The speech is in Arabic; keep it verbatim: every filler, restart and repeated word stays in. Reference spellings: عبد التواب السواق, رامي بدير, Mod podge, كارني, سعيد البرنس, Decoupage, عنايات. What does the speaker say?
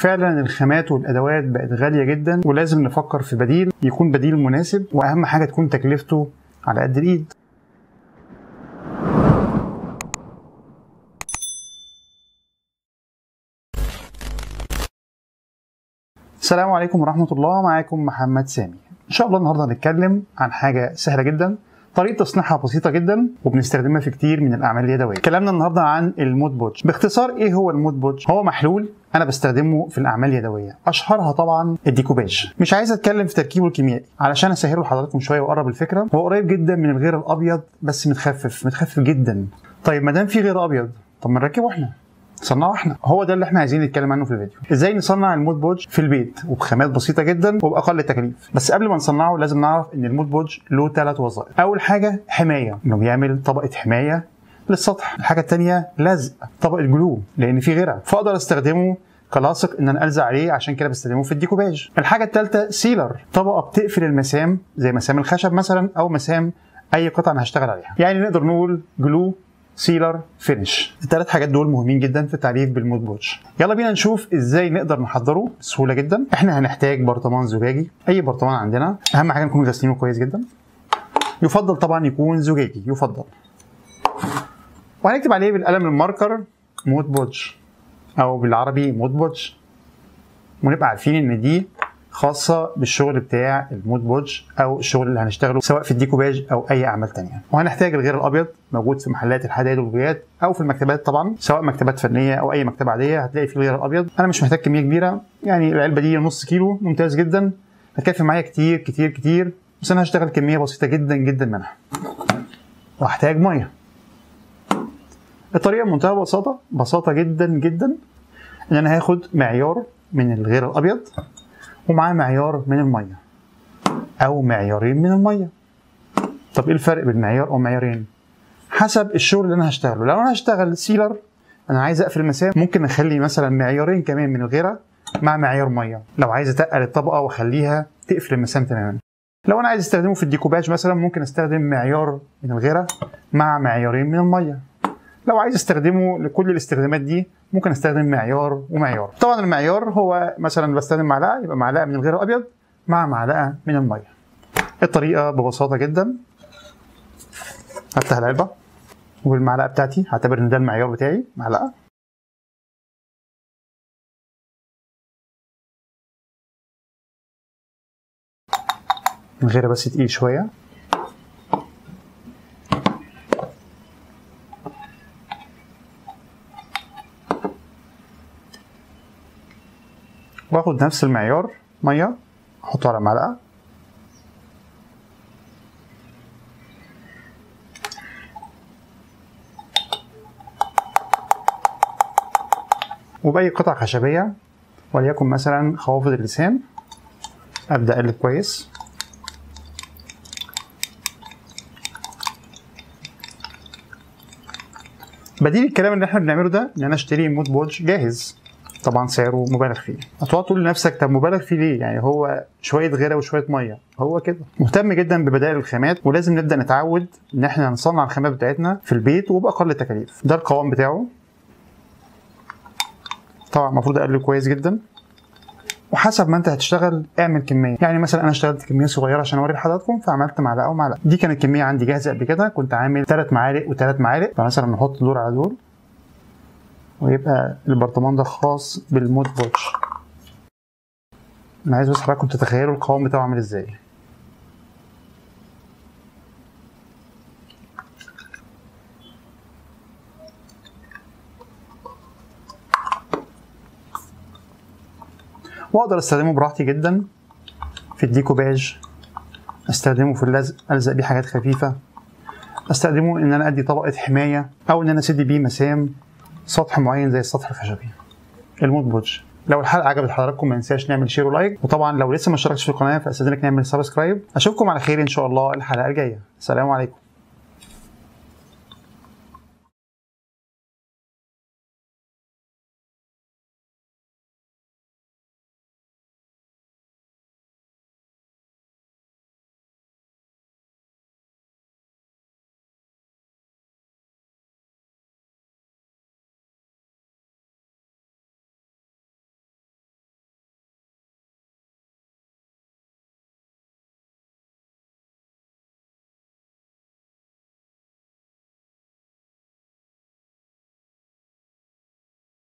فعلا الخامات والادوات بقت غاليه جدا، ولازم نفكر في بديل يكون بديل مناسب، واهم حاجه تكون تكلفته على قد الايد. السلام عليكم ورحمه الله، معاكم محمد سامي. ان شاء الله النهارده هنتكلم عن حاجه سهله جدا، طريقه تصنيعها بسيطه جدا وبنستخدمها في كتير من الاعمال اليدويه. كلامنا النهارده عن المود بودج. باختصار ايه هو المود بودج؟ هو محلول انا بستخدمه في الاعمال اليدويه، اشهرها طبعا الديكوباج. مش عايز اتكلم في تركيبه الكيميائي علشان اسهله لحضراتكم شويه واقرب الفكره. هو قريب جدا من الغير الابيض بس متخفف متخفف جدا. طيب ما دام في غير ابيض، طب ما نركبه احنا، نصنعه احنا. هو ده اللي احنا عايزين نتكلم عنه في الفيديو، ازاي نصنع المود بودج في البيت وبخامات بسيطه جدا وباقل تكليف. بس قبل ما نصنعه لازم نعرف ان المود بودج له ثلاث وظائف. اول حاجه حمايه، انه بيعمل طبقه حمايه للسطح. الحاجه الثانيه لزق، طبقه جلو لان في غيره، فاقدر استخدمه كلاصق ان انا الزق عليه، عشان كده بستخدمه في الديكوباج. الحاجه الثالثه سيلر، طبقه بتقفل المسام زي مسام الخشب مثلا او مسام اي قطعه انا هشتغل عليها. يعني نقدر نقول جلو، سيلر، فينش. الثلاث حاجات دول مهمين جدا في التعريف بالمود بودج. يلا بينا نشوف ازاي نقدر نحضره بسهوله جدا. احنا هنحتاج برطمان زجاجي، اي برطمان عندنا، اهم حاجه نكون غاسلينه كويس جدا. يفضل طبعا يكون زجاجي، يفضل. وهنكتب عليه بالقلم الماركر مود بودج، او بالعربي مود بودج، ونبقى عارفين ان دي خاصه بالشغل بتاع المود بودج او الشغل اللي هنشتغله سواء في الديكوباج او اي اعمال ثانيه. وهنحتاج الغير الابيض، موجود في محلات الحدائق والبيوت او في المكتبات طبعا، سواء مكتبات فنيه او اي مكتبه عاديه هتلاقي فيه الغير الابيض. انا مش محتاج كميه كبيره، يعني العلبه دي نص كيلو ممتاز جدا، هتكفي معايا كتير كتير كتير، بس انا هشتغل كميه بسيطه جدا جدا منها. وهحتاج ميه. الطريقه بمنتهى البساطه، بساطه جدا جدا، ان انا هاخد معيار من الغير الابيض ومعاه معيار من الميه او معيارين من الميه. طب ايه الفرق بين معيار او معيارين؟ حسب الشغل اللي انا هشتغله. لو انا هشتغل سيلر، انا عايز اقفل المسام، ممكن اخلي مثلا معيارين كمان من الغيره مع معيار ميه، لو عايز اتقل الطبقه واخليها تقفل المسام تماما. لو انا عايز استخدمه في الديكوباج مثلا، ممكن استخدم معيار من الغيره مع معيارين من الميه. لو عايز استخدمه لكل الاستخدامات دي، ممكن استخدم معيار ومعيار. طبعا المعيار هو مثلا بستخدم معلقه، يبقى معلقه من الغير الابيض مع معلقه من الميه. الطريقه ببساطه جدا، هفتح العلبه والمعلقه بتاعتي، هعتبر ان ده المعيار بتاعي، معلقه. الغيره بس تقيل شويه. واخد نفس المعيار ميه، احطه على معلقه. وباي قطع خشبيه، وليكن مثلا خوافض اللسان، ابدا اقلب كويس. بديل الكلام اللي احنا بنعمله ده ان انا اشتري مود بودج جاهز، طبعا سعره مبالغ فيه. هتقعد تقول لنفسك طب مبالغ فيه ليه؟ يعني هو شويه غيره وشويه ميه، هو كده. مهتم جدا ببدائل الخامات، ولازم نبدا نتعود ان احنا نصنع الخامات بتاعتنا في البيت وباقل التكاليف. ده القوام بتاعه، طبعا المفروض اقلب كويس جدا. وحسب ما انت هتشتغل اعمل كميه، يعني مثلا انا اشتغلت كميه صغيره عشان اوري لحضراتكم، فعملت معلقه ومعلقه. دي كانت كميه عندي جاهزه قبل كده، كنت عامل ثلاث معالق وثلاث معالق، فمثلا نحط دول على دول، ويبقى البرطمان ده خاص بالمود بودج. انا عايز بس حضراتكم تتخيلوا القوام بتاعه عامل ازاي. واقدر استخدمه براحتي جدا في الديكوباج، استخدمه في اللزق، الزق بيه حاجات خفيفه، استخدمه ان انا ادي طبقه حمايه، او ان انا اسد بيه مسام سطح معين زي السطح الخشبي. المود بودج. لو الحلقه عجبت حضراتكم ما ننساش نعمل شير ولايك، وطبعا لو لسه ما اشتركتش في القناه فاستاذنك نعمل سبسكرايب. اشوفكم على خير ان شاء الله الحلقه الجايه. السلام عليكم.